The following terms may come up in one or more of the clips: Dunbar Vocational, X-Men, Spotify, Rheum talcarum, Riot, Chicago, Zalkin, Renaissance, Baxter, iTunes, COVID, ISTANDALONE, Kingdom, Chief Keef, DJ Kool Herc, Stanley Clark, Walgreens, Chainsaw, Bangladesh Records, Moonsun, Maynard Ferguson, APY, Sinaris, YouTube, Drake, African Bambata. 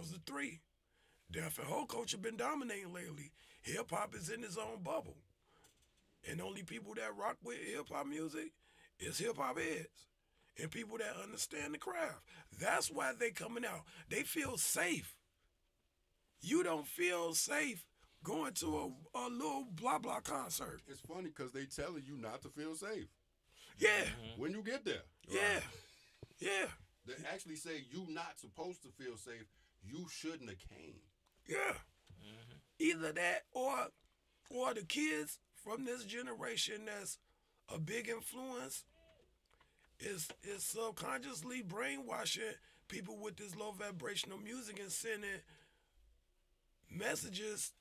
battles of three. Deaf and whole culture been dominating lately. Hip hop is in its own bubble. And only people that rock with hip hop music is hip hop heads. And people that understand the craft. That's why they coming out. They feel safe. You don't feel safe going to a little blah blah concert. It's funny because they telling you not to feel safe. Yeah. Mm-hmm. When you get there. Yeah. Right. Yeah. They actually say you not supposed to feel safe. You shouldn't have came. Yeah. Mm-hmm. Either that or the kids from this generation that's a big influence is subconsciously brainwashing people with this low vibrational music and sending messages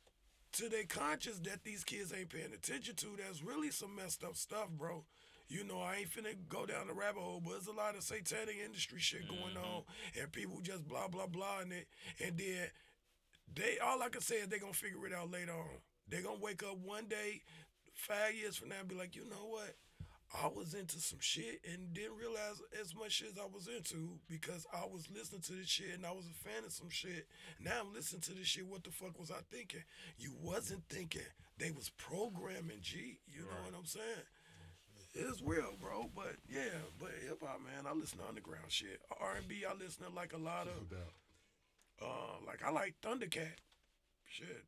to their conscience that these kids ain't paying attention to. That's really some messed up stuff, bro. You know, I ain't finna go down the rabbit hole, but there's a lot of satanic industry shit going on, and people just blah, blah, blah, and then they, all I can say is they gonna figure it out later on. They gonna wake up one day, 5 years from now, and be like, you know what? I was into some shit and didn't realize as much shit as I was into because I was listening to this shit and I was a fan of some shit. Now I'm listening to this shit. What the fuck was I thinking? You wasn't thinking. They was programming, G. You know what I'm saying? It's real, bro. But yeah, but hip hop, man, I listen to underground shit. R&B, I listen to like a lot of. Like I like Thundercat. Shit.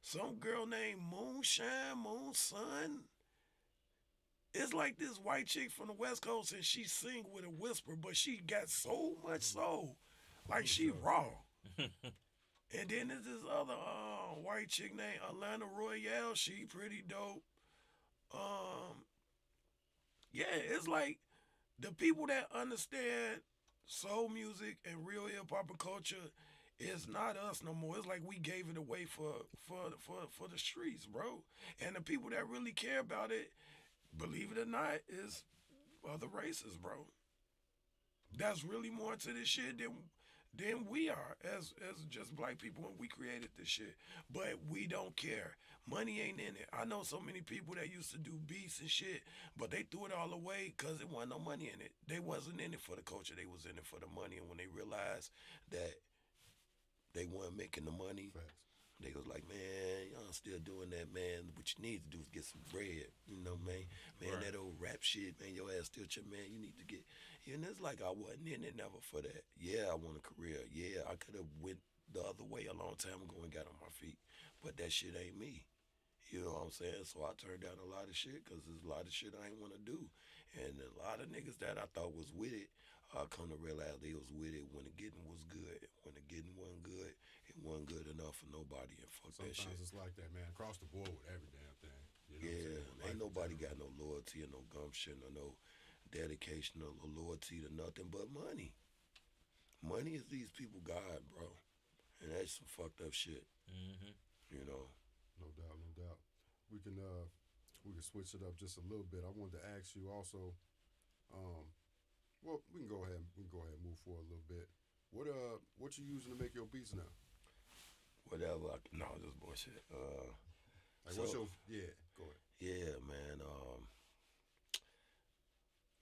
Some girl named Moonshine, Moonsun. It's like this white chick from the West Coast and she sing with a whisper, but she got so much soul. Like she raw. And then there's this other white chick named Atlanta Royale. She pretty dope. Yeah, it's like the people that understand soul music and real hip hop culture is not us no more. It's like we gave it away for the streets, bro. And the people that really care about it, believe it or not, is other races, bro. That's really more to this shit than we are as just black people when we created this shit. But we don't care. Money ain't in it. I know so many people that used to do beats and shit, but they threw it all away because there wasn't no money in it. They wasn't in it for the culture. They was in it for the money. And when they realized that they weren't making the money, facts, they was like, man, y'all still doing that, man. What you need to do is get some bread, you know, man. Man, right, that old rap shit, man, your ass still man, you need to get. And it's like I wasn't in it never for that. Yeah, I want a career. Yeah, I could have went the other way a long time ago and got on my feet. But that shit ain't me. You know what I'm saying? So I turned down a lot of shit because there's a lot of shit I ain't want to do. And a lot of niggas that I thought was with it, I come to realize they was with it when the getting was good. When the getting wasn't good, it wasn't good enough for nobody. And fuck that shit. Sometimes it's like that, man. Across the board with every damn thing. You know what I'm ain't nobody got no loyalty or no gumption or no dedication or loyalty to nothing but money. Money is these people God, bro. And that's some fucked up shit. Mm-hmm. You know? No doubt, no doubt. We can switch it up just a little bit. I wanted to ask you also, well, we can go ahead and move forward a little bit. What you using to make your beats now? Whatever. No, just bullshit. Like so, what's your, yeah, go ahead. Yeah, man.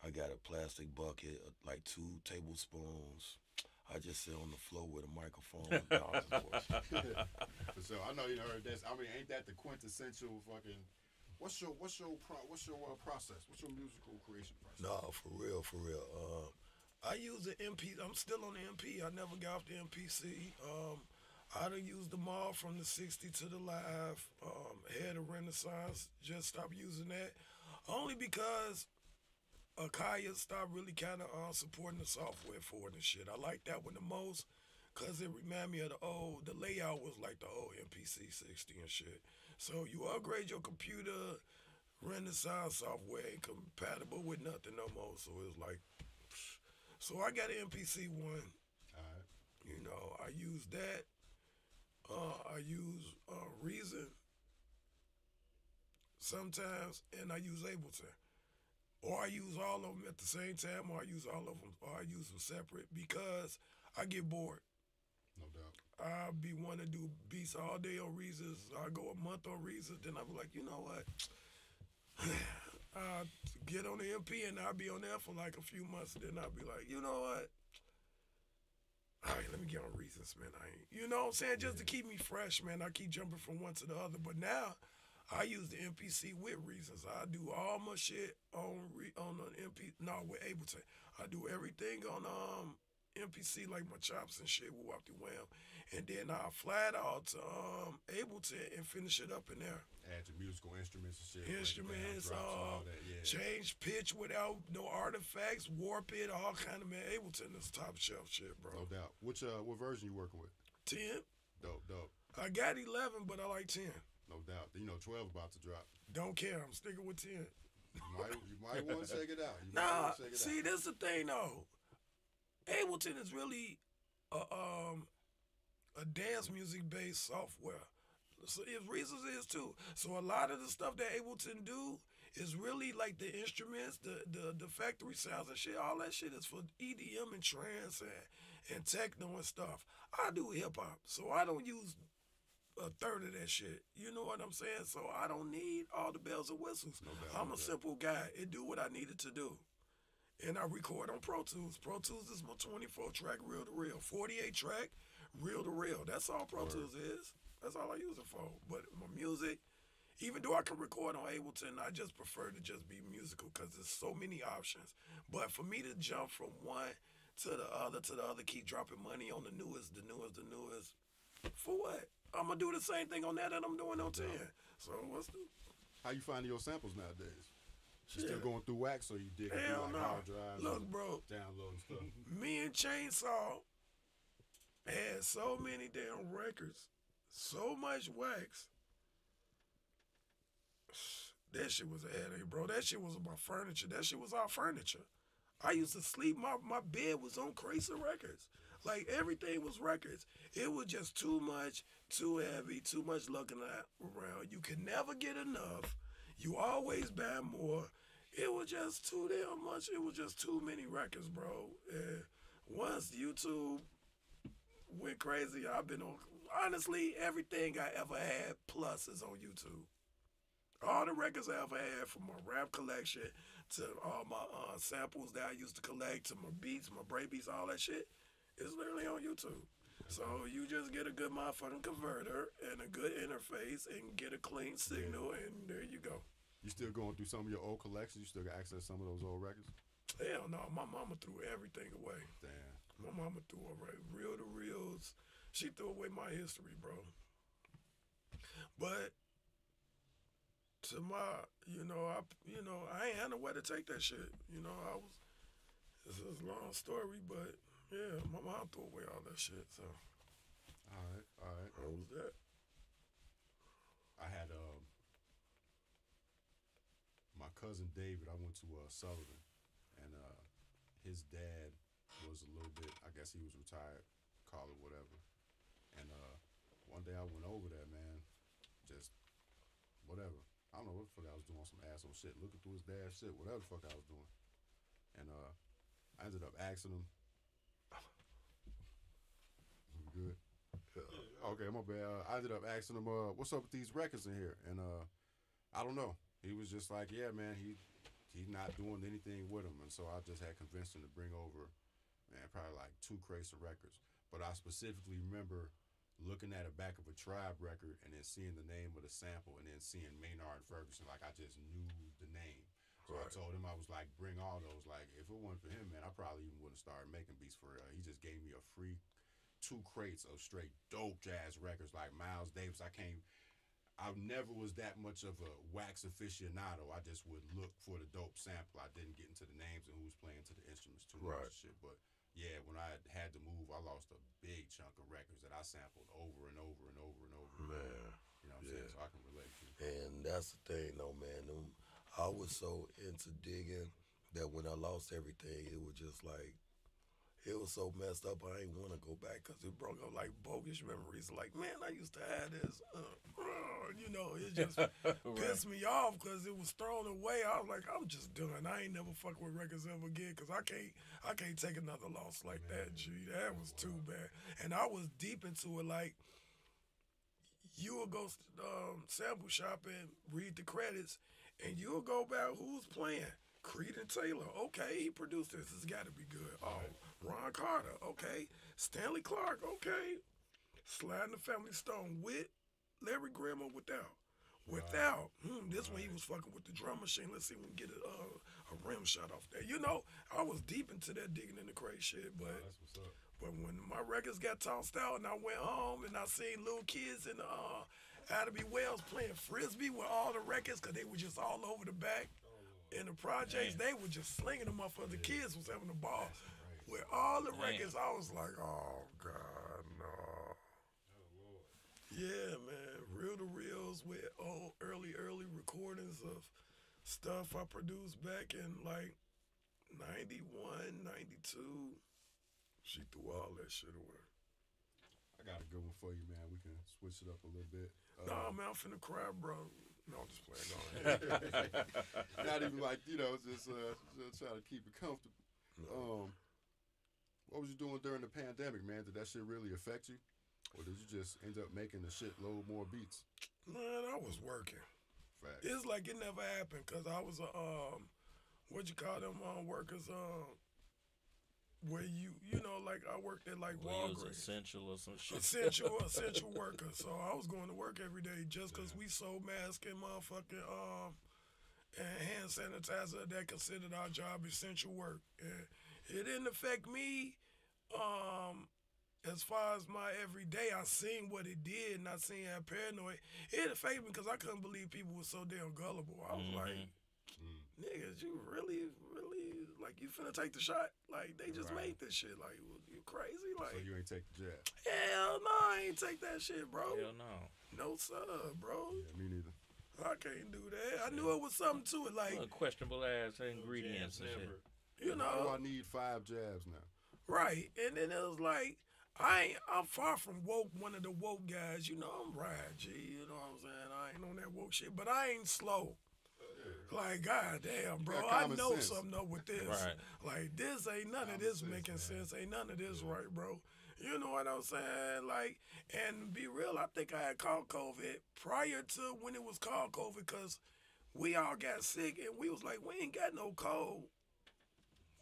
I got a plastic bucket, like 2 tablespoons. I just sit on the floor with a microphone. So I know you heard this. I mean, ain't that the quintessential fucking? What's your process? What's your musical creation process? No, for real. I use the MP. I'm still on the MP. I never got off the MPC. I done used them all from the 60 to the live. Head of Renaissance. Just stopped using that, only because Akaya stopped really kind of supporting the software for it and shit. I like that one the most because it reminded me of the layout was like the old MPC-60 and shit. So you upgrade your computer, Renaissance software ain't compatible with nothing no more. So it was like, psh. So I got an MPC-1. All right. You know, I use that. I use Reason sometimes, and I use Ableton. Or I use all of them at the same time, or I use all of them, or I use them separate because I get bored. No doubt. I'll be wanting to do beats all day on Reasons. I go a month on Reasons, then I'll be like, you know what? I'll get on the MP and I'll be on there for like a few months, then I'll be like, you know what? all right, let me get on Reasons, man. You know what I'm saying? Just to keep me fresh, man. I keep jumping from one to the other. But now I use the MPC with Reasons. I do all my shit with Ableton. I do everything on MPC, like my chops and shit with Walkie Wham. And then I fly it out to Ableton and finish it up in there. Add to musical instruments and shit. Instruments, like all that, yeah. Change pitch without no artifacts, warp it, all kind of, man. Ableton is top shelf shit, bro. No doubt. Which, what version you working with? 10. Dope. I got 11, but I like 10. No doubt. You know, 12 about to drop. Don't care. I'm sticking with 10. You might want to check it out. See, this is the thing, though. Ableton is really a dance music based software. So it Reasons is too. So a lot of the stuff that Ableton do is really like the instruments, the factory sounds and shit. All that shit is for EDM and trance and techno and stuff. I do hip hop, so I don't use a third of that shit. You know what I'm saying? So I don't need all the bells and whistles. I'm a simple guy. It do what I needed to do. And I record on Pro Tools. Pro Tools is my 24-track reel-to-reel. 48-track reel-to-reel. That's all Pro Tools is. That's all I use it for. But my music, even though I can record on Ableton, I just prefer to just be musical because there's so many options. But for me to jump from one to the other, keep dropping money on the newest, for what? I'm going to do the same thing on that I'm doing on 10. So how you finding your samples nowadays? You still going through wax, or you did like hard drives? Look, bro, downloading stuff. Me and Chainsaw had so many damn records, so much wax. That shit was a headache, bro. That shit was my furniture. That shit was our furniture. I used to sleep. My bed was on crates of records. Like everything was records. It was just too much, too heavy, too much looking around. You could never get enough. You always buy more. It was just too damn much. It was just too many records, bro. And once YouTube went crazy, I've been on, honestly, everything I ever had plus is on YouTube. All the records I ever had, from my rap collection to all my samples that I used to collect to my beats, my break beats, all that shit, is literally on YouTube. So you just get a good motherfucking converter and a good interface and get a clean signal, and there you go. You still going through some of your old collections? You still got access to some of those old records? Hell no, my mama threw everything away. Damn. My mama threw away reel-to-reels. She threw away my history, bro. But to my, I ain't had nowhere to take that shit. You know, this is a long story, but yeah, my mom threw away all that shit, so. All right. What was that? I had my cousin David. I went to Sullivan, and his dad was a little bit, I guess he was retired, call it whatever. And one day I went over there, man, just whatever. I don't know what the fuck I was doing, some asshole shit, looking through his dad's shit, whatever the fuck I was doing. And I ended up asking him, good. Okay, my bad. I ended up asking him, what's up with these records in here? And I don't know. He was just like, yeah, man, he's not doing anything with them. And so I just had convinced him to bring over, man, probably like 2 crates of records. But I specifically remember looking at the back of a Tribe record and then seeing the name of the sample and then seeing Maynard Ferguson. Like, I just knew the name. So I told him, I was like, bring all those. Like, if it wasn't for him, man, I probably even wouldn't start making beats for it. He just gave me a free 2 crates of straight dope jazz records like Miles Davis. I never was that much of a wax aficionado. I just would look for the dope sample. I didn't get into the names and who was playing to the instruments too much and shit. But yeah, when I had to move, I lost a big chunk of records that I sampled over and over and over and over. Man. You know what I'm saying? So I can relate to it. And that's the thing though, man. I was so into digging that when I lost everything, it was just like, it was so messed up, I ain't want to go back because it broke up like bogus memories. Like, man, I used to have this, it just pissed me off because it was thrown away. I was like, I'm just done. I ain't never fuck with records ever again because I can't take another loss like that, G. That was too bad. And I was deep into it. Like, you will go sample shopping, read the credits, and you'll go back, who's playing? Creed and Taylor. Okay, he produced this. It's got to be good. Oh, Ron Carter, okay. Stanley Clark, okay. Sly and the Family Stone with Larry Graham or without. Without. This one he was fucking with the drum machine. Let's see if we can get a rim shot off there. You know, I was deep into that digging in the crazy shit, but that's what's up. But when my records got tossed out and I went home and I seen little kids in Adaby Wells playing Frisbee with all the records because they were just all over the back. In the projects, damn, they were just slinging them up for the kids was having a ball. With all the records, I was like, oh, God, no. Yeah, man, reel-to-reels with old early recordings of stuff I produced back in, like, 91, 92. She threw all that shit away. I got a good one for you, man. We can switch it up a little bit. Nah, man, I'm finna cry, bro. No, I'm just playing. Not even like, you know, just try to keep it comfortable. No. What was you doing during the pandemic, man? Did that shit really affect you? Or did you just end up making a shitload more beats? Man, I was working. Fact. It's like it never happened because I was a, what you call them workers, where you know, like I worked at like Walgreens. Essential or some shit. Essential worker. So I was going to work every day just because we sold masks and motherfucking and hand sanitizer that considered our job essential work. And it didn't affect me as far as my everyday. I seen what it did and I seen how paranoid. It affected me because I couldn't believe people were so damn gullible. I was like, niggas, you really, like, you finna take the shot? Like, they just made this shit. Like, you crazy? Like, so you ain't take the jab? Hell no, I ain't take that shit, bro. Hell no. No, sir, bro. Yeah, me neither. I can't do that. I knew it was something to it, like. Questionable ass ingredients and shit. You know. Oh, I need 5 jabs now. Right, and then it was like, I'm far from woke, one of the woke guys. You know, I'm right, G, you know what I'm saying? I ain't on that woke shit, but I ain't slow. Like, goddamn, bro, I know something up with this. Like, this ain't none of this making sense. Ain't none of this right, bro. You know what I'm saying? Like, and be real, I think I had caught COVID prior to when it was called COVID because we all got sick and we was like, we ain't got no cold.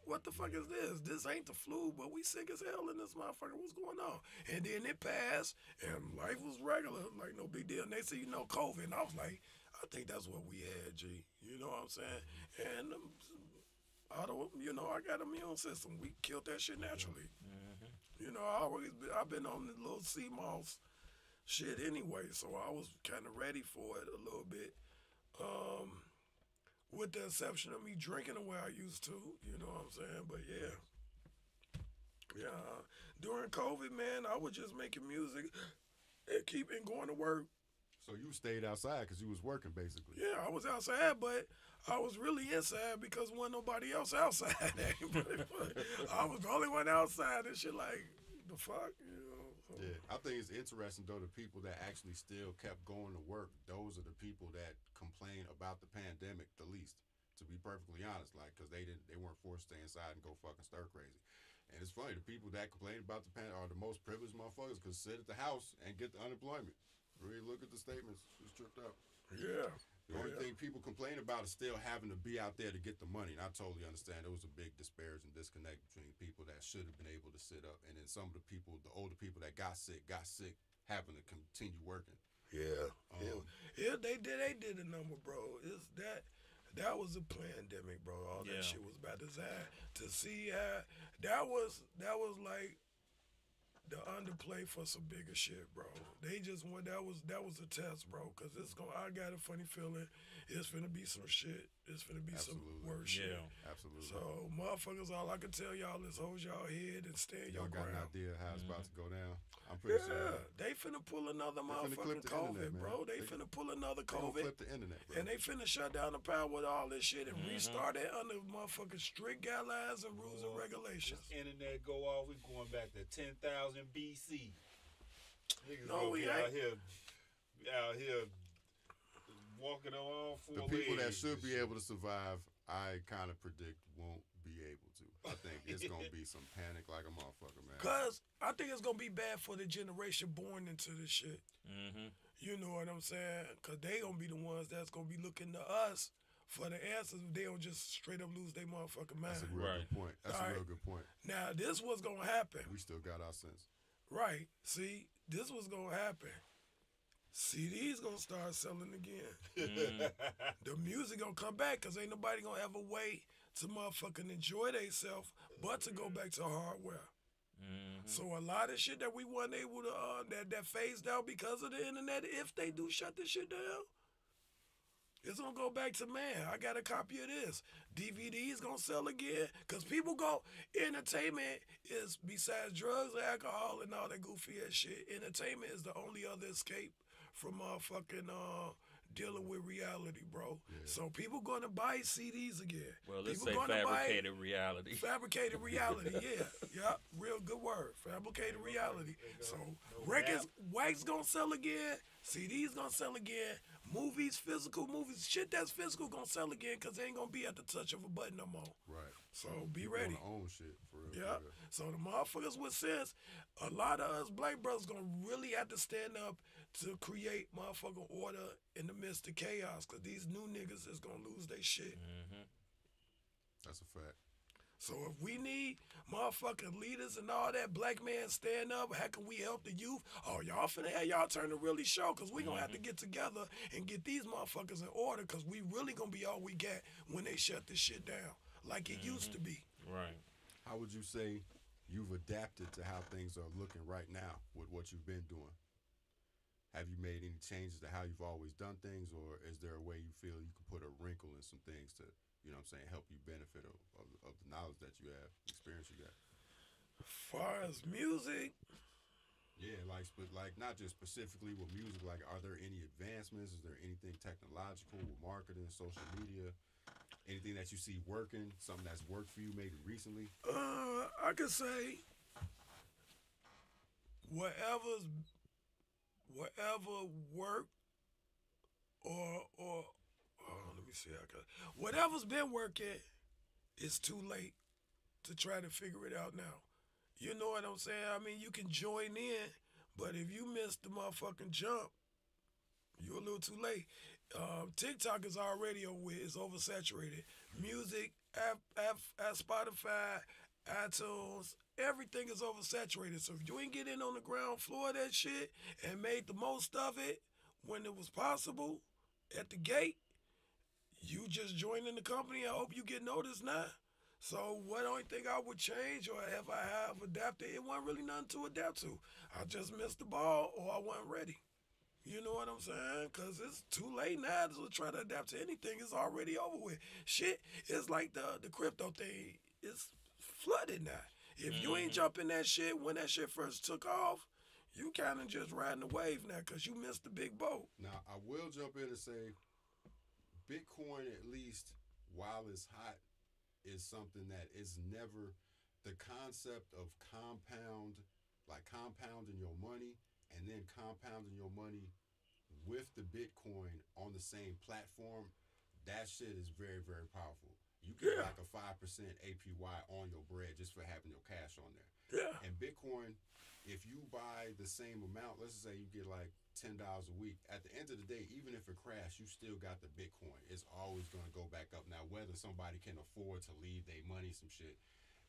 What the fuck is this? This ain't the flu, but we sick as hell in this motherfucker. What's going on? And then it passed and life was regular, like no big deal. And they said, you know, COVID. And I was like, I think that's what we had, G. You know what I'm saying? And, you know, I got an immune system. We killed that shit naturally. You know, I've been on the little sea moss shit anyway, so I was kind of ready for it a little bit. With the exception of me drinking the way I used to, you know what I'm saying? But, yeah. Yeah. During COVID, man, I was just making music and keeping going to work. So you stayed outside because you was working, basically. Yeah, I was outside, but I was really inside because wasn't nobody else outside. I was the only one outside and shit like, the fuck, you know. So. Yeah, I think it's interesting, though, the people that actually still kept going to work, those are the people that complain about the pandemic the least, to be perfectly honest, like, because they weren't forced to stay inside and go fucking stir crazy. And it's funny, the people that complain about the pandemic are the most privileged motherfuckers because sit at the house and get the unemployment. Really look at the statements. It's tripped up. Yeah. The only thing people complain about is still having to be out there to get the money. And I totally understand there was a big disparage and disconnect between people that should have been able to sit up. And then some of the people, the older people that got sick having to continue working. Yeah. Yeah, they did a number, bro. It's that was a pandemic, bro. All that shit was by design. To see how that was like the underplay for some bigger shit, bro. They just went. That was a test, bro. Cause I got a funny feeling it's finna be some shit. It's finna be some worse shit. Yeah, absolutely. So, motherfuckers, all I can tell y'all is hold y'all head and stand your ground. Y'all got an idea how it's about to go down. I'm pretty sure. Yeah, they finna pull another motherfucking COVID, bro. They finna pull another COVID. They clip the internet, bro. And they finna shut down the power with all this shit and restart it under motherfucking strict guidelines and rules and regulations. Internet go off. We going back to 10,000 BC. Niggas no, we ain't out here. Walking on all four legs. The people that should be able to survive, I kind of predict won't be able to. I think it's going to be some panic like a motherfucker, man. Because I think it's going to be bad for the generation born into this shit. You know what I'm saying? Because they going to be the ones that's going to be looking to us for the answers if they don't just straight up lose their motherfucking mind. That's a real good point. That's a real good point. Now, this was going to happen. We still got our sense. Right. See, this was going to happen. CDs going to start selling again. The music going to come back because ain't nobody going to ever wait to motherfucking enjoy themselves but to go back to hardware. Mm-hmm. So a lot of shit that we weren't able to, that phased out because of the internet, if they do shut this shit down, it's going to go back to, man, I got a copy of this. DVDs going to sell again. Because people go, entertainment is, besides drugs, alcohol, and all that goofy ass shit, entertainment is the only other escape from motherfucking dealing with reality, bro. Yeah. So people going to buy CDs again. Well, let's say fabricated reality. Fabricated reality, yeah. Yeah, real good word. Fabricated reality. So records, wax going to sell again. CDs going to sell again. Movies, physical movies, shit that's physical going to sell again because they ain't going to be at the touch of a button no more. Right. So be ready. People own shit, for real. Yeah. So the motherfuckers with sense, a lot of us black brothers going to really have to stand up to create motherfucking order in the midst of chaos, because these new niggas is going to lose their shit. Mm-hmm. That's a fact. So if we need motherfucking leaders and all that, black man stand up, how can we help the youth? Oh, y'all finna have y'all turn to really show, because we going to have to get together and get these motherfuckers in order, because we really going to be all we got when they shut this shit down, like it used to be. Right. How would you say you've adapted to how things are looking right now with what you've been doing? Have you made any changes to how you've always done things, or is there a way you feel you can put a wrinkle in some things to, you know what I'm saying, help you benefit of the knowledge that you have, experience you got? As far as music? Yeah, like not just specifically with music, like are there any advancements? Is there anything technological with marketing, social media? Anything that you see working, something that's worked for you maybe recently? I could say whatever work or let me see how I got whatever's been working, it's too late to try to figure it out now. You know what I'm saying? I mean, you can join in, but if you miss the motherfucking jump, you're a little too late. TikTok is already is oversaturated. Music, at Spotify, iTunes, everything is oversaturated. So if you ain't get in on the ground floor of that shit and made the most of it when it was possible at the gate, you just joining the company. I hope you get noticed now. So what only thing I would change, or if I have adapted, it wasn't really nothing to adapt to. I just missed the ball, or I wasn't ready. You know what I'm saying? Because it's too late now to try to adapt to anything. It's already over with. Shit, it's like the crypto thing. It's flooded now. If you ain't jumping that shit when that shit first took off, you kind of just riding the wave now because you missed the big boat. Now, I will jump in and say Bitcoin, at least while it's hot, is something that is never the concept of compound, like compounding your money and then compounding your money with the Bitcoin on the same platform. That shit is very, very powerful. You get like a 5% APY on your bread just for having your cash on there. Yeah. And Bitcoin, if you buy the same amount, let's just say you get like $10 a week. At the end of the day, even if it crashed, you still got the Bitcoin. It's always going to go back up. Now, whether somebody can afford to leave their money, some shit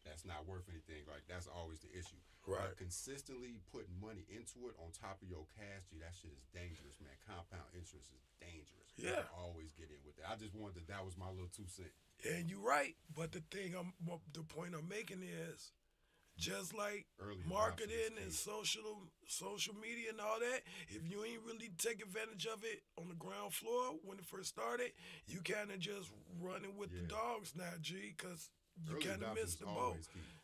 that's not worth anything, like that's always the issue. Right. But consistently putting money into it on top of your cash, gee, that shit is dangerous, man. Compound interest is dangerous. Yeah. You gotta always get in with that. I just wanted that was my little 2 cents. And you're right, but the point I'm making is, just like early marketing and social media and all that, if you ain't really take advantage of it on the ground floor when it first started, you kind of just running with the dogs now, G, because you kind of missed the boat.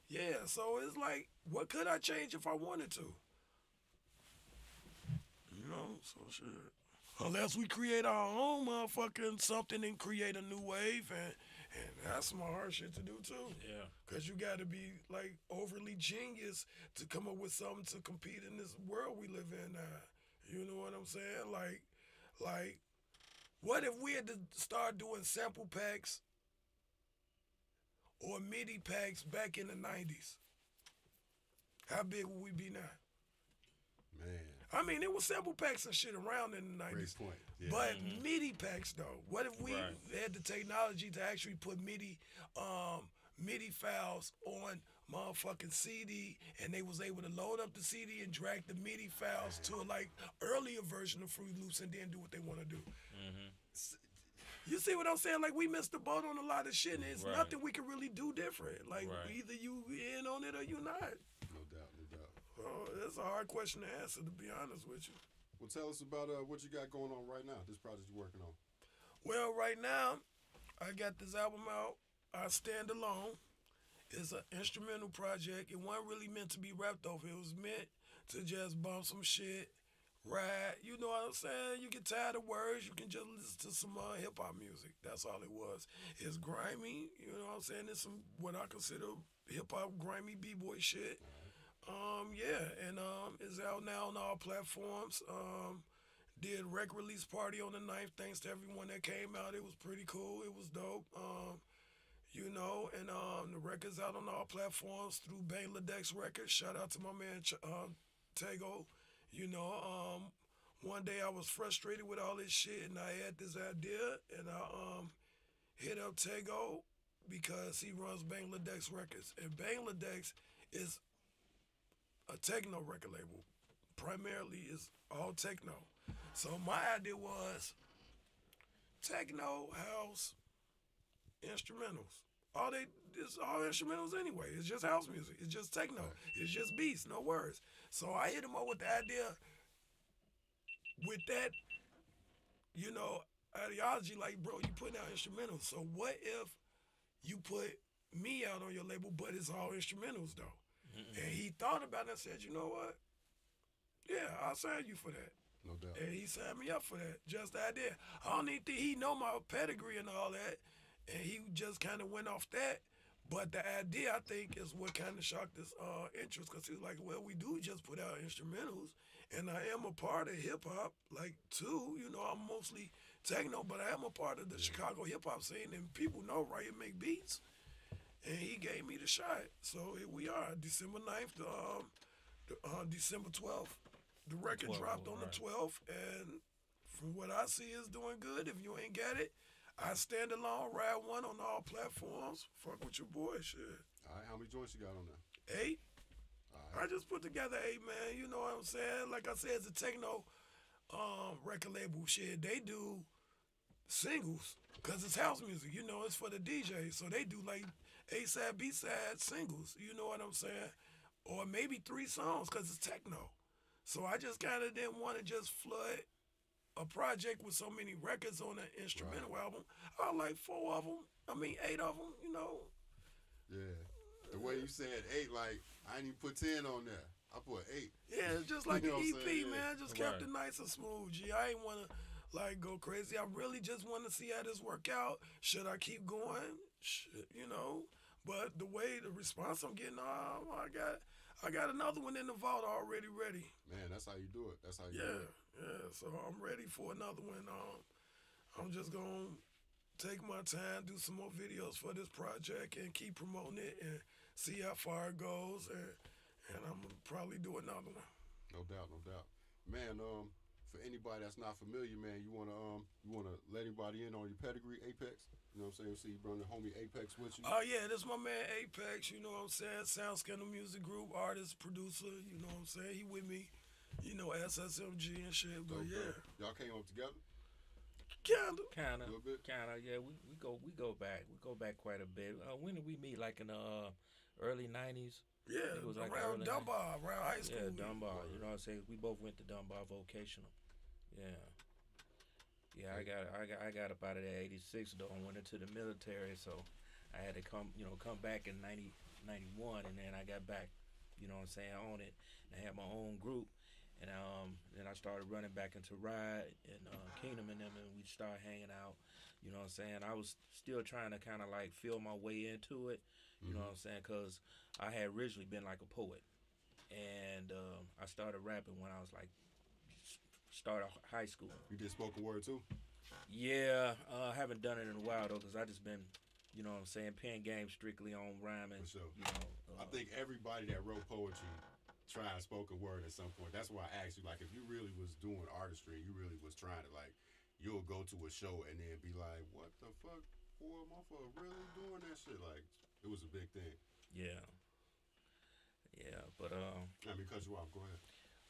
Yeah, so it's like, what could I change if I wanted to? You know, so shit. Unless we create our own motherfucking something and create a new wave, and that's some hard shit to do too. Yeah. Because you got to be like overly genius to come up with something to compete in this world we live in now. You know what I'm saying? Like, what if we had to start doing sample packs or MIDI packs back in the 90s? How big would we be now? Man. I mean, there were sample packs and shit around in the 90s. Great point. Yeah. But MIDI packs, though. What if we had the technology to actually put MIDI files on motherfucking CD, and they was able to load up the CD and drag the MIDI files to a like earlier version of Fruit Loops and then do what they want to do. You see what I'm saying? Like, we missed the boat on a lot of shit, and it's nothing we can really do different. Like, either you in on it or you not. No doubt, no doubt. Oh, that's a hard question to answer, to be honest with you. Well, tell us about what you got going on right now, this project you're working on. Well, right now, I got this album out. I Stand Alone. It's an instrumental project. It wasn't really meant to be rapped over. It was meant to just bump some shit, ride. You know what I'm saying? You get tired of words, you can just listen to some hip-hop music. That's all it was. It's grimy, you know what I'm saying? It's some what I consider hip-hop grimy b-boy shit. Yeah, and it's out now on all platforms. Did record release party on the 9th. Thanks to everyone that came out. It was pretty cool. It was dope. You know, and the record's out on all platforms through Bangladesh Records. Shout out to my man Tego. You know, one day I was frustrated with all this shit, and I had this idea, and I hit up Tego because he runs Bangladesh Records. And Bangladesh is a techno record label. Primarily is all techno. So my idea was techno, house, instrumentals. It's all instrumentals anyway. It's just house music. It's just techno. It's just beats, no words. So I hit him up with the idea with that, you know, ideology, like, bro, you putting out instrumentals. So what if you put me out on your label, but it's all instrumentals, though? And he thought about it and said, you know what? Yeah, I'll sign you for that. No doubt. And he signed me up for that. Just the idea. I don't even think he know my pedigree and all that. And he just kind of went off that. But the idea, I think, is what kind of shocked his interest, because he was like, well, we do just put out instrumentals, and I am a part of hip-hop, like, too. You know, I'm mostly techno, but I am a part of the Chicago hip-hop scene, and people know Riot make beats. And he gave me the shot. So here we are, December 9th, December 12th. The record dropped on the 12th, and from what I see, it's doing good. If you ain't got it, I Stand Alone, Ride One on all platforms. Fuck with your boy, shit. All right, how many joints you got on there? 8. All right. I just put together 8, man. You know what I'm saying? Like I said, it's a techno record label shit. They do singles, because it's house music. You know, it's for the DJ. So they do, like, A-side, B-side singles. You know what I'm saying? Or maybe 3 songs, because it's techno. So I just kind of didn't want to just flood a project with so many records on an instrumental album. I like 4 of them. I mean, 8 of them, you know. Yeah. The way you said 8, like, I didn't even put 10 on there. I put 8. Yeah, it's just like an EP, man. Just kept it nice and smooth, G. I ain't want to, like, go crazy. I really just want to see how this work out. Should I keep going? You know. But the way the response I'm getting, I got another one in the vault already ready. Man, that's how you do it. That's how you do it. Yeah, so I'm ready for another one. I'm just going to take my time, do some more videos for this project, and keep promoting it and see how far it goes, and I'm going to probably do another one. No doubt, no doubt. Man, for anybody that's not familiar, man, you wanna let anybody in on your pedigree, Apex? You know what I'm saying? So you bring the homie Apex with you. Oh yeah, this my man Apex, you know what I'm saying? Sound Scandal Music Group, artist, producer, you know what I'm saying? He with me, you know, SSMG and shit, but yeah. Y'all came up together? Kinda. A little bit? Kinda, yeah. We go back quite a bit. When did we meet? Like in the early 90s? Yeah, it was like around Dunbar, around high school. Yeah, Dunbar. You know what I'm saying? We both went to Dunbar Vocational. Yeah. Yeah, I got up out of there 86 though, and went into the military, so I had to come back in 91, and then I got back, you know what I'm saying, on it, and I had my own group, and then I started running back into Riot and Kingdom and them, and we started hanging out, you know what I'm saying. I was still trying to kind of like feel my way into it, you know what I'm saying, because I had originally been like a poet, and I started rapping when I was like, started high school. You did spoken word too? Yeah, I haven't done it in a while though, because I just been, you know what I'm saying, playing games strictly on rhyming. For sure. You know, I think everybody that wrote poetry try spoken word at some point. That's why I asked you, like, if you really was doing artistry, you really was trying to, like, you'll go to a show and then be like, what the fuck, boy, motherfucker really doing that shit? Like, it was a big thing. Yeah. Yeah, but... I mean, cut you off. Go ahead.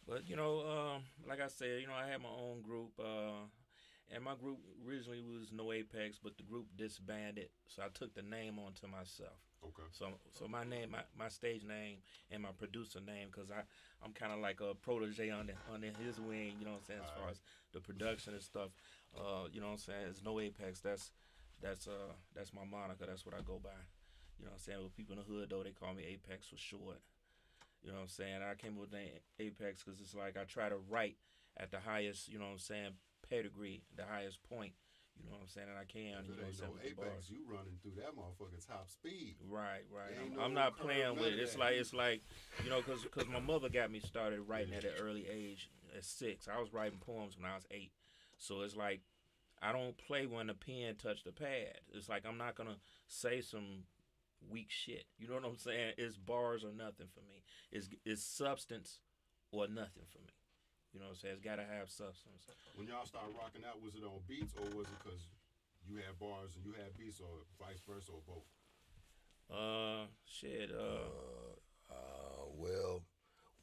But, you know, like I said, you know, I had my own group, and my group originally was No Apex, but the group disbanded, so I took the name onto myself. Okay. So my name, my stage name, and my producer name, because I'm kind of like a protege under his wing, you know what I'm saying, as far as the production and stuff, you know what I'm saying, it's No Apex, that's my moniker, that's what I go by, you know what I'm saying, with people in the hood, though, they call me Apex for short, you know what I'm saying, I came with the name Apex, because it's like I try to write at the highest, you know what I'm saying, pedigree, the highest point, you know what I'm saying, and I can, you know what I'm saying, Apex, you running through that motherfucker top speed. Right. I'm not playing with it. It's like, you know, because my mother got me started writing at an early age, at 6. I was writing poems when I was 8. So it's like, I don't play when the pen touch the pad. It's like, I'm not going to say some weak shit. You know what I'm saying? It's bars or nothing for me. It's substance or nothing for me. You know what I'm saying? It's got to have substance. When y'all started rocking out, was it on beats or was it because you had bars and you had beats or vice versa or both? Well,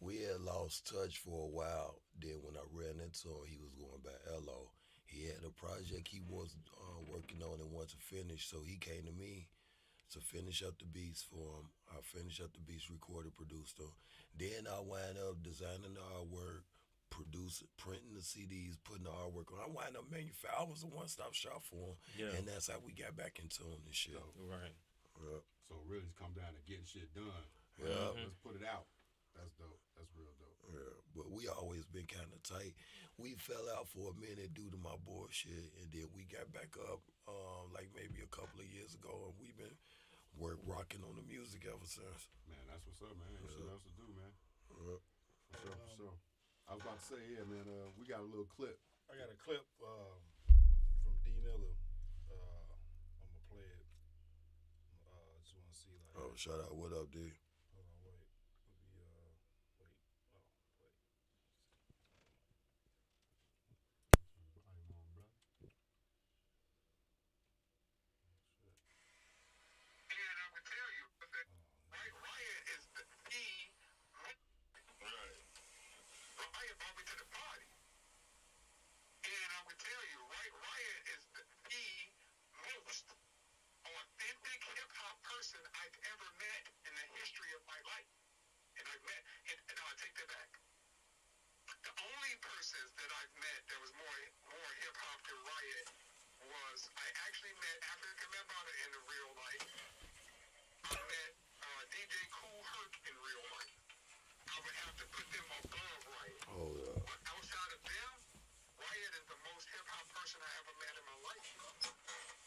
we had lost touch for a while. Then when I ran into him, he was going by Elo. He had a project he was working on and wanted to finish, so he came to me to finish up the beats for him. I finished up the beats, recorded, produced them. Then I wound up designing the artwork, producing, printing the CDs, putting the artwork on. I wound up manufacturing. I was a one-stop shop for him, yeah. And that's how we got back in tune and shit. Right. Yep. So really, it's come down to getting shit done. Yeah. Let's put it out. That's dope. That's real dope. Yeah. But we always been kind of tight. We fell out for a minute due to my bullshit, and then we got back up like maybe a couple of years ago, and we've been rocking on the music ever since. Man, that's what's up, man. That's what else to do, man. Yep. For sure. I was about to say, yeah, man, we got a little clip. I got a clip from D-Nella. I'm going to play it. I just want to see. Like, oh, shout out. What up, D? Hold on, wait. Let me, wait. I'm on, bro. Shit. And I can tell you, Riot is the key. Right. Riot brought me to the party. And I'm going to tell you, right, Riot is the most authentic hip-hop person I've ever met in the history of my life. No, I take that back. The only persons that I've met that was more hip-hop than Riot was, I actually met African Mambata in the real life. I met DJ Kool Herc in real life. I would have to put them above Riot. Oh, yeah. But outside of them, Riot is the most hip-hop person I ever met in my life.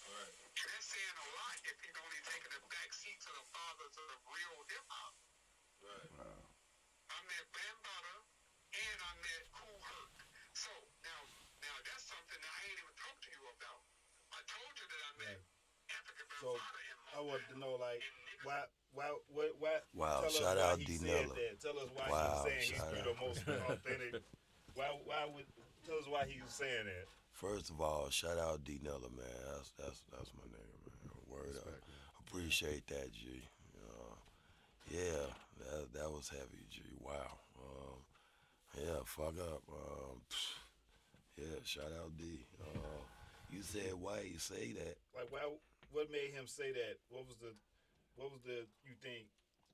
Right. And that's saying a lot if you've only taken a back seat to the fathers of real hip-hop. Right. Wow. I met Bambata and I met Kool Herc. So, now that's something that I ain't even talked to you about. I told you that I met African Bambata and Montana. I wanted to know, like, Wow, shout out D-Nella. Tell us why he was saying he's the most authentic. Tell us why he was saying that. First of all, shout out D-Nella, man. That's my nigga, man. Word up. Appreciate that, G. Yeah, that was heavy, G. Wow. Yeah, fuck up. Yeah, shout out D. You said why he say that. Like, what made him say that? What was the you think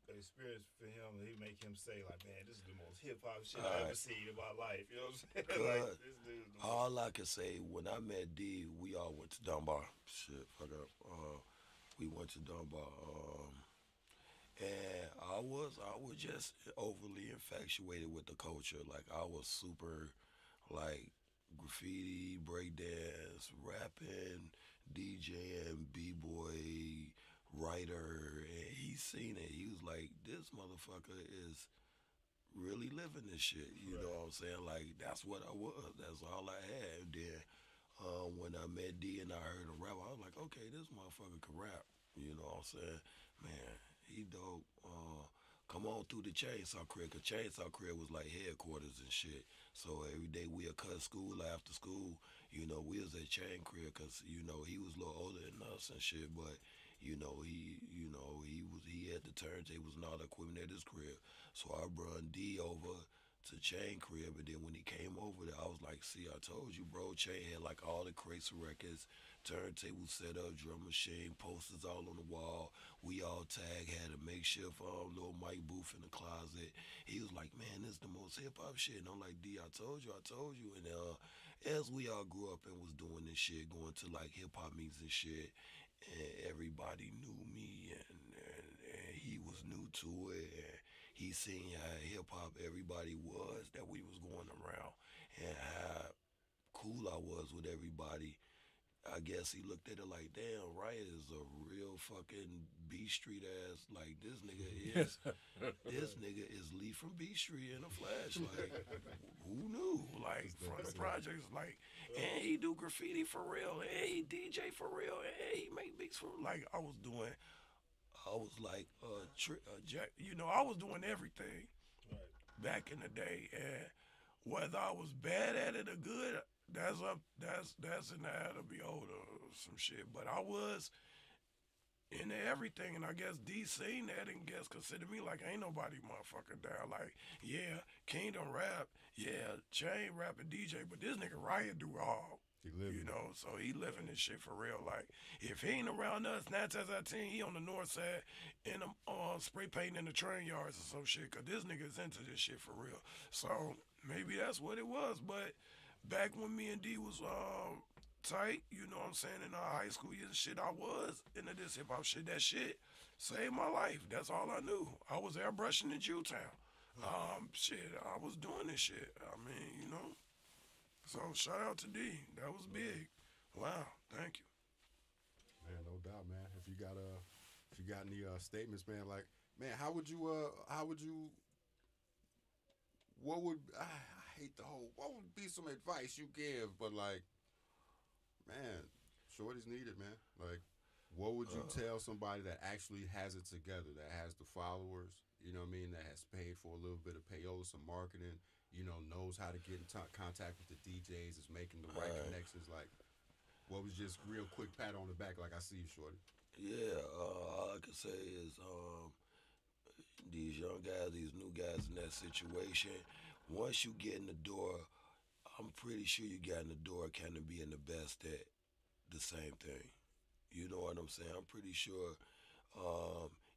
experience for him that he make him say, like, man, this is the most hip hop shit I've ever seen in my life? You know what I'm saying? Like, this dude's the all most. I could say, when I met D, we all went to Dunbar. Shit, fuck up. We went to Dunbar. And I was just overly infatuated with the culture. Like, I was super, like, graffiti, breakdance, rapping, DJing, b-boy, writer, and he seen it. He was like, this motherfucker is really living this shit. You know what I'm saying? Like, that's what I was. That's all I had. And then when I met D and I heard him rap, I was like, okay, this motherfucker can rap. You know what I'm saying? Man, he dope. come on through the Chainsaw crib, because Chainsaw crib was like headquarters and shit. So every day we'll cut school after school, you know, we was at Chain crib because, you know, he was a little older than us and shit, but, you know, he had the turntables and all the equipment at his crib. So I brought D over to Chain crib, and then when he came over there, I was like, see, I told you, bro. Chain had like all the crates of records, turntable set up, drum machine, posters all on the wall. We all tag, had a makeshift little mic booth in the closet. He was like, man, this is the most hip-hop shit. And I'm like, D, I told you, I told you. And as we all grew up and was doing this shit, going to like hip-hop meets and shit, and everybody knew me, and he was new to it, and he seen how hip-hop everybody was that we was going around, and how cool I was with everybody. I guess he looked at it like, damn, Riot is a real fucking B Street ass. Like, this nigga is, this nigga is Lee from B Street in a flash. Like, who knew? Like, from the projects, like, and he do graffiti for real, and he DJ for real, and he make beats for real. Like, I was doing, I was like, you know, I was doing everything back in the day, and whether I was bad at it or good, that's up. That's in the eye of the beholder or some shit. But I was into everything, and I guess D seen that and guess considered me like ain't nobody motherfucker down. Like, yeah, Kingdom rap, yeah, Chain rap and DJ, but this nigga Riot do all. He living. You know, so he living this shit for real. Like, if he ain't around us, 9 times out of 10, he on the north side in the spray painting in the train yards or some shit. Cause this nigga's into this shit for real. So maybe that's what it was, but. Back when me and D was tight, you know what I'm saying, in our high school years and shit, I was into this hip-hop shit. That shit saved my life. That's all I knew. I was airbrushing in Jewtown. Shit, I was doing this shit. I mean, you know. So, shout out to D. That was big. Wow. Thank you. Man, no doubt, man. If you got any statements, man, like, man, how would you... What would I hate the whole? What would be some advice you give? But like, man, shorty's needed, man. Like, what would you tell somebody that actually has it together, that has the followers, you know what I mean, that has paid for a little bit of payola, some marketing, you know, knows how to get in contact with the DJs, is making the right connections. Like, what was just real quick pat on the back? Like, I see you, shorty. Yeah, all I can say is. These young guys, these new guys in that situation, once you get in the door, I'm pretty sure you got in the door kind of being the best at the same thing. You know what I'm saying? I'm pretty sure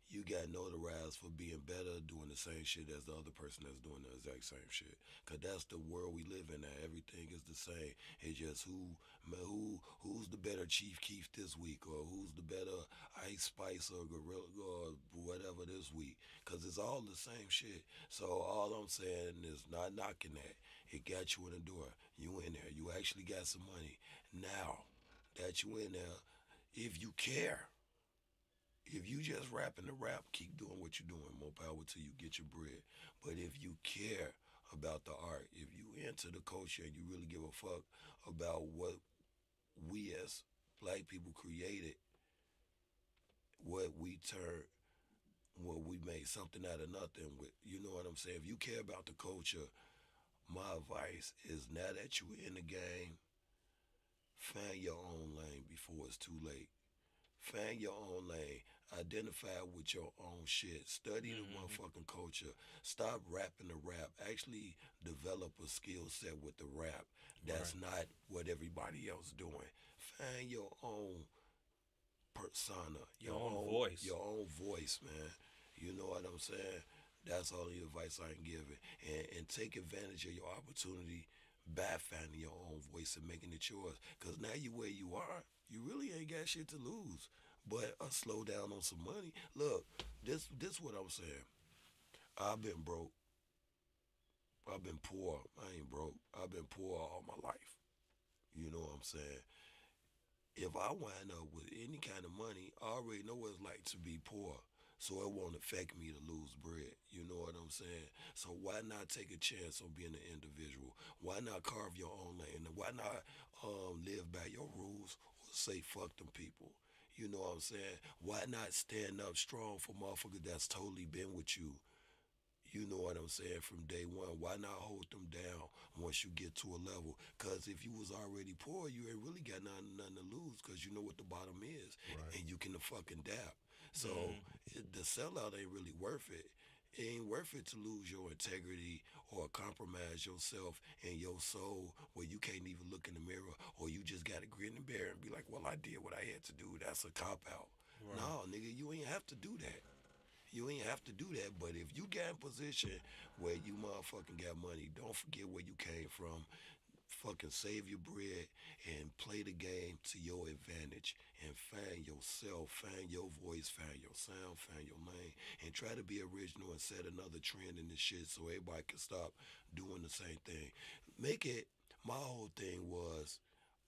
you got notarized for being better, doing the same shit as the other person that's doing the exact same shit. Cause that's the world we live in now. Everything is the same. It's just who's the better Chief Keef this week, or who's the better Ice Spice or Gorilla or whatever this week. Cause it's all the same shit. So all I'm saying is not knocking that. It got you in the door. You in there. You actually got some money. Now that you in there, if you care. If you just rapping the rap, keep doing what you're doing. More power till you get your bread. But if you care about the art, if you into the culture and you really give a fuck about what we as black people created, what we turned, what we made something out of nothing with, you know what I'm saying? If you care about the culture, my advice is now that you're in the game, find your own lane before it's too late. Find your own lane. Identify with your own shit. Study the motherfucking culture. Stop rapping the rap. Actually develop a skill set with the rap. That's not what everybody else doing. Find your own persona. Your own voice. Your own voice, man. You know what I'm saying? That's all the advice I can give it. And take advantage of your opportunity by finding your own voice and making it yours. Because now you where you are. You really ain't got shit to lose, but a slow down on some money. Look, this what I'm saying. I've been broke. I've been poor. I ain't broke. I've been poor all my life. You know what I'm saying? If I wind up with any kind of money, I already know what it's like to be poor. So it won't affect me to lose bread. You know what I'm saying? So why not take a chance on being an individual? Why not carve your own lane? Why not live by your rules or say fuck them people? You know what I'm saying? Why not stand up strong for motherfuckers that's totally been with you You know what I'm saying? From day one, why not hold them down once you get to a level? Because if you was already poor, you ain't really got nothing to lose because you know what the bottom is. Right. And you can fucking dap. So the sellout ain't really worth it. It ain't worth it to lose your integrity or compromise yourself and your soul where you can't even look in the mirror, or you just got to grin and bear and be like, well, I did what I had to do. That's a cop-out. Right. No, nigga, you ain't have to do that. You ain't have to do that, but if you got in position where you motherfucking got money, don't forget where you came from. Fucking save your bread and play the game to your advantage and find yourself, find your voice, find your sound, find your lane, and try to be original and set another trend in this shit so everybody can stop doing the same thing. Make it, my whole thing was,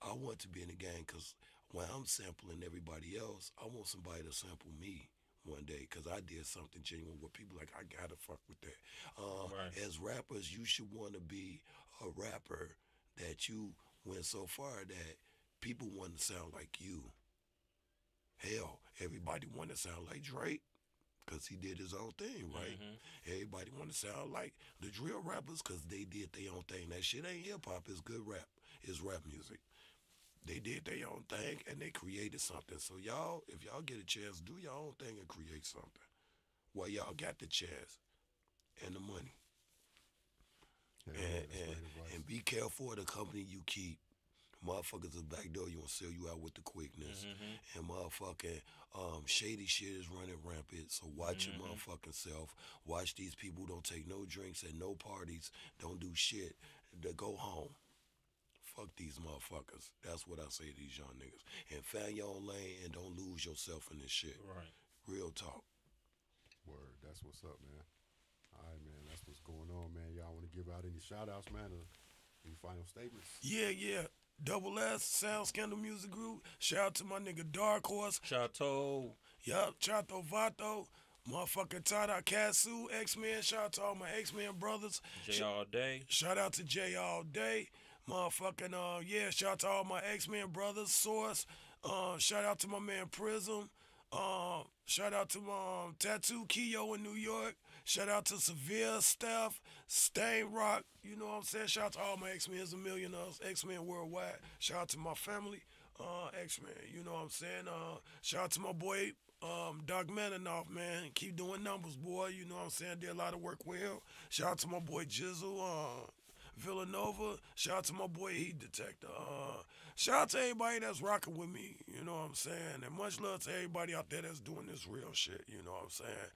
I want to be in the game because when I'm sampling everybody else, I want somebody to sample me one day, because I did something genuine where people like, I gotta fuck with that. Right. As rappers, you should want to be a rapper that you went so far that people want to sound like you. Hell, everybody want to sound like Drake because he did his own thing, right? Mm-hmm. Everybody want to sound like the drill rappers because they did their own thing. That shit ain't hip-hop, it's good rap. It's rap music. They did their own thing and they created something. So y'all, if y'all get a chance, do your own thing and create something while y'all got the chance and the money. Yeah, and be careful of the company you keep. Motherfuckers will backdoor you and sell you out with the quickness. Mm-hmm. And motherfucking shady shit is running rampant. So watch your motherfucking self. Watch these people don't take no drinks at no parties. Don't do shit. They go home. Fuck these motherfuckers. That's what I say to these young niggas. And find your own lane and don't lose yourself in this shit. Right. Real talk. Word. That's what's up, man. All right, man, that's what's going on, man. Y'all want to give out any shout-outs, man, or any final statements? Yeah, yeah. Double S, Sound Scandal Music Group. Shout out to my nigga Dark Horse. Chato. Yup, Chato Vato. Motherfucking Tada Katsu, X-Men. Shout out to all my X-Men brothers. J-All Day. Shout out to J-All Day. Motherfucking, yeah, shout out to all my X-Men brothers. Source. Shout out to my man Prism. Shout out to Tattoo Keo in New York. Shout out to Severe Staff, Stain Rock. You know what I'm saying? Shout out to all my X-Men. There's a million of us. X-Men worldwide. Shout out to my family. X-Men. You know what I'm saying? Shout out to my boy Doc Mananoff, man. Keep doing numbers, boy. You know what I'm saying? Did a lot of work well. Shout out to my boy Jizzle. Villanova. Shout out to my boy Heat Detector. Shout out to everybody that's rocking with me. You know what I'm saying? And much love to everybody out there that's doing this real shit. You know what I'm saying?